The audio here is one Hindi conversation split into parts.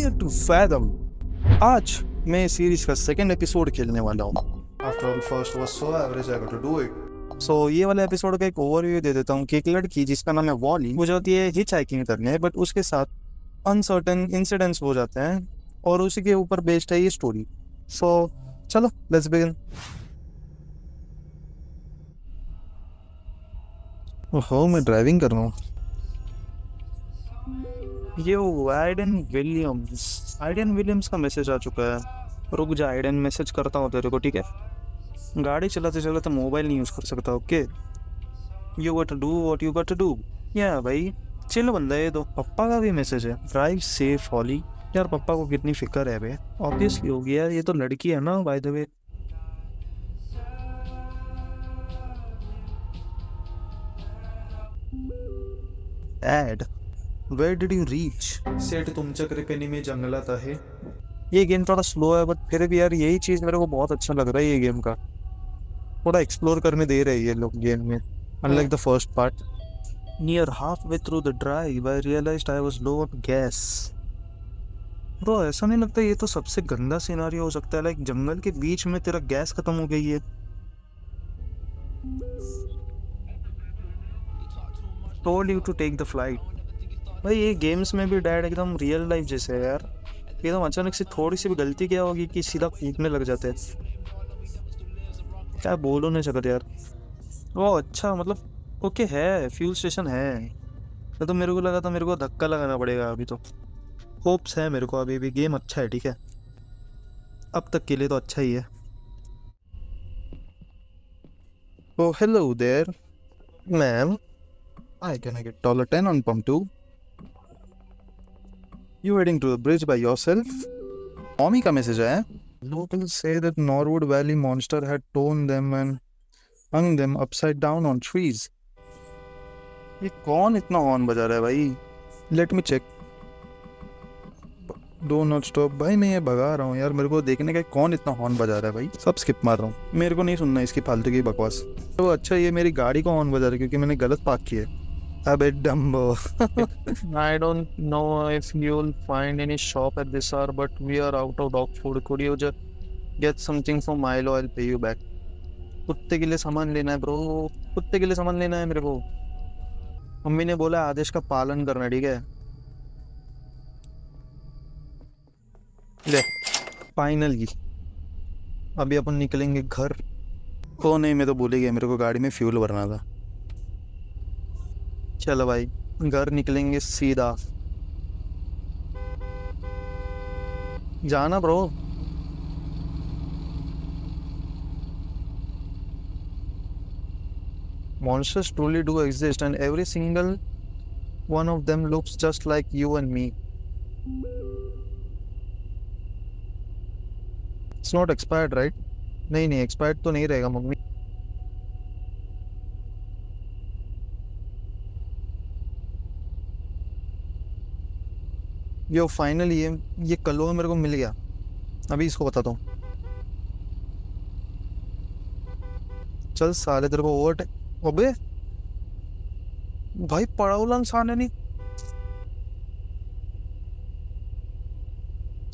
Near to fathom. आज मैं सीरीज का सेकंड एपिसोड खेलने वाला हूँ। After all, first was so average I got to do it. So, ये वाला एपिसोड का एक ओवरव्यू दे देता हूँ कि एक लड़की जिसका नाम है वॉली हो जाती है हिच हाइकिंग करने, बट उसके साथ अनसर्टेन इंसिडेंट्स हो जाते हैं और उसी के ऊपर बेस्ड है ये स्टोरी। सो चलो लेट्स बिगिन। ओहो, मैं ड्राइविंग कर रहा हूँ। ये आइडन विलियम्स का मैसेज आ चुका है। रुक जा आइडन, मैसेज करता हूँ तेरे को, ठीक है? गाड़ी चलाते चलाते मोबाइल नहीं यूज़ कर सकता, okay? You got to do what you got to do. या भाई चिल बंदा ये तो। पप्पा का भी मैसेज है, ड्राइव सेफ हॉली। यार पप्पा को कितनी फिक्र है भाई, ऑब्वियसली होगी यार, ये तो लड़की है ना बाय द वे। एड Where did you reach? सेट तुमच्या कृपेने में जंगलात आहे। ये गेम थोड़ा स्लो है बट फिर भी यार यही चीज़ मेरे को बहुत अच्छा लग रहा है। ये गेम का थोड़ा एक्सप्लोर करने दे रही है लोग गेम में, unlike the first part. Near half way through the drive I realized I was low on gas. Bro ऐसा नहीं लगता ये तो सबसे गंदा सिनेरियो हो सकता है, लाइक जंगल के बीच में तेरा गैस खत्म हो गई है। Told you to take the flight. भाई ये गेम्स में भी डैड एकदम रियल लाइफ जैसे है यार, एकदम अचानक से थोड़ी सी भी गलती क्या होगी कि सीधा कूदने लग जाते हैं। क्या बोलो नहीं सकते यार। वो अच्छा मतलब ओके है, फ्यूल स्टेशन है। तो मेरे को लगा था मेरे को धक्का लगाना पड़ेगा। अभी तो होप्स है मेरे को, अभी भी गेम अच्छा है, ठीक है? अब तक के लिए तो अच्छा ही है। Oh hello there ma'am, I can I get dollar 10 on pump 2? You heading to the bridge by yourself? Mommy का मैसेज आया। Locals say that Norwood Valley monster had torn them and hung them upside down on trees. ये कौन इतना हॉर्न बजा रहा है भाई? Let me check. Do not stop. भाई मैं ये भगा रहा हूँ यार, मेरे को देखने का कौन इतना हॉर्न बजा रहा है भाई। सब स्किप मार रहा हूँ, मेरे को नहीं सुनना इसकी फालतू की बकवास। तो अच्छा ये मेरी गाड़ी को हॉर्न बजा रहा है क्योंकि मैंने गलत पार्क की है। अबे Dumbo. I don't know if you'll find any shop at this hour, but we are out of dog food. Could you just get something for Milo? I'll pay you back. कुत्ते के लिए सामान लेना है ब्रो, कुत्ते के लिए सामान लेना है मेरे को। मम्मी ने बोला आदेश का पालन करना, ठीक है? ले फाइनली अभी अपन निकलेंगे घर। ओ नहीं मैं तो भूल ही गया, मेरे को गाड़ी में फ्यूल भरना था। चलो भाई घर निकलेंगे सीधा। जाना bro. Monsters truly do exist and every single one of them looks just like you and me. It's not expired, right? नहीं नहीं expired तो नहीं रहेगा मम्मी। यो फाइनली ये कलो मेरे को मिल गया, अभी इसको बताता हूँ। चल साले तेरे को ओवरटेक। अबे भाई पड़ावला इंसान है। नहीं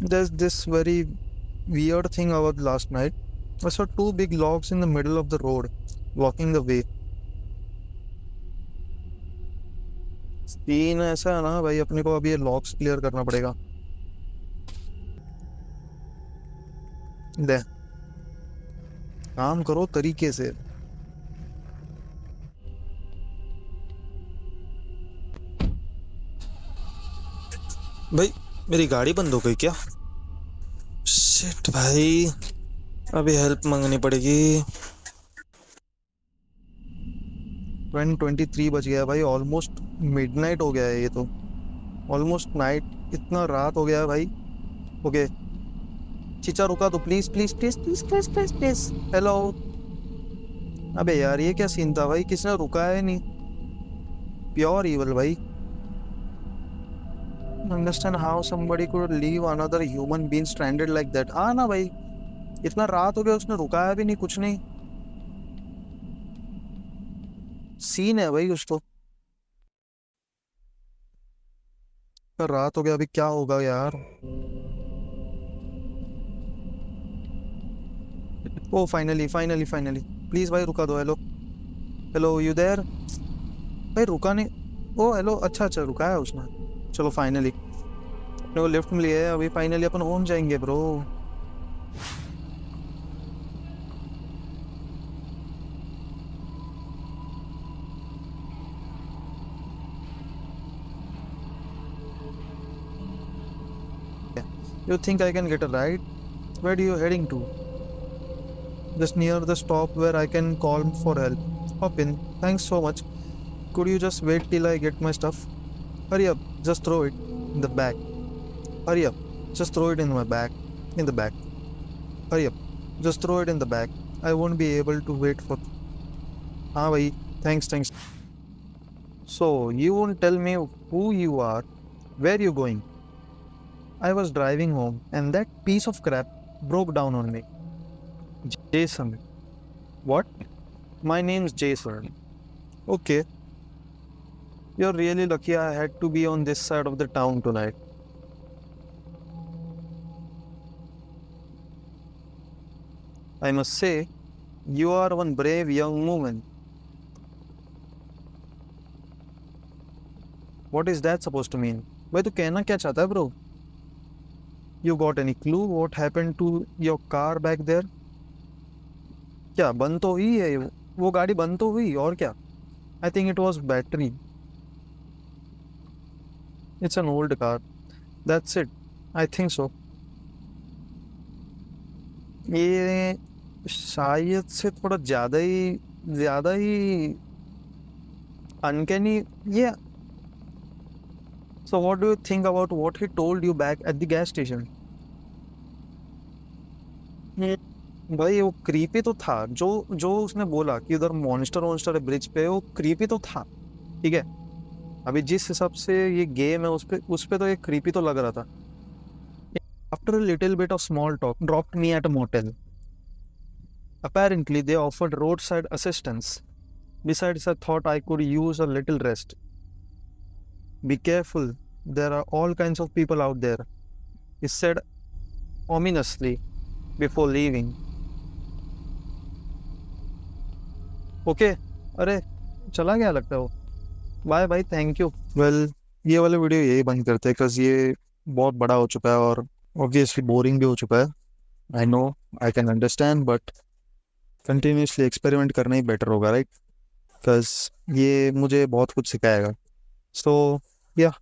there's this very weird thing about last night. I saw two big logs in the middle of the road blocking the way. तीन ऐसा है ना भाई, अपने को अभी ये लॉक्स क्लियर करना पड़ेगा। दे काम करो तरीके से। भाई मेरी गाड़ी बंद हो गई क्या? शिट भाई अभी हेल्प मांगनी पड़ेगी। 23 बज गया भाई, ऑलमोस्ट मिडनाइट हो गया है। ये तो ऑलमोस्ट नाइट, इतना रात हो गया है भाई। ओके चिचा रुका तो please please please please please please please. Hello. अबे यार ये क्या सीन था भाई, किसने रुका है नहीं? प्योर इवल भाई। Understand how somebody could leave another human being stranded like that. हाँ ना भाई इतना रात हो गया, उसने रुकाया भी नहीं, कुछ नहीं। सीन है भाई कुछ तो। रात हो गया, अभी क्या होगा यार। Oh finally finally finally, please भाई रुका दो। Hello hello you there. भाई रुका नहीं। ओ हेलो, अच्छा अच्छा रुका है उसने। चलो फाइनली अपने को लिफ्ट मिली है, अभी फाइनली अपन होम जाएंगे bro. You think I can get a ride? Where do you heading to? Just near the stop where I can call for help. Hop in. Thanks so much. Could you just wait till I get my stuff? Hurry up. Just throw it in the bag. Hurry up. Just throw it in my bag. In the bag. Hurry up. Just throw it in the bag. I won't be able to wait for. हाँ भाई, thanks thanks. So you won't tell me who you are, where you going? I was driving home and that piece of crap broke down on me. Jason. What? My name's Jason. Okay. You're really lucky I had to be on this side of the town tonight. I must say, you are one brave young woman. What is that supposed to mean? भाई तू कहना क्या चाहता है bro? You got any clue what happened to your car back there? क्या बंद तो हुई है वो गाड़ी, बंद तो हुई और क्या। I think it was battery. It's an old car. That's it. I think so. ये शायद से थोड़ा ज़्यादा ही अनकैनी ये। So what do you think about what he told you back at the gas station? भाई वो क्रीपी तो था, जो उसने बोला कि उधर मॉन्स्टर है ब्रिज पे, वो क्रीपी तो था। ठीक है, अभी जिस हिसाब से ये गेम है उस पे तो ये क्रीपी तो लग रहा था। After a little bit of small talk, dropped me at a motel. Apparently they offered roadside assistance. Besides, I thought I could use a little rest. Be careful, there are all kinds of people out there, he said ominously before leaving. Okay, अरे चला गया लगता है वो। Bye bye, thank you. Well ये वाले वीडियो यही बंद करते हैं, बिकॉज ये बहुत बड़ा हो चुका है और ऑब्वियसली बोरिंग भी हो चुका है। I know, I can understand, but continuously experiment करना ही बेटर होगा, राइट? बिकॉज ये मुझे बहुत कुछ सिखाएगा। So yeah.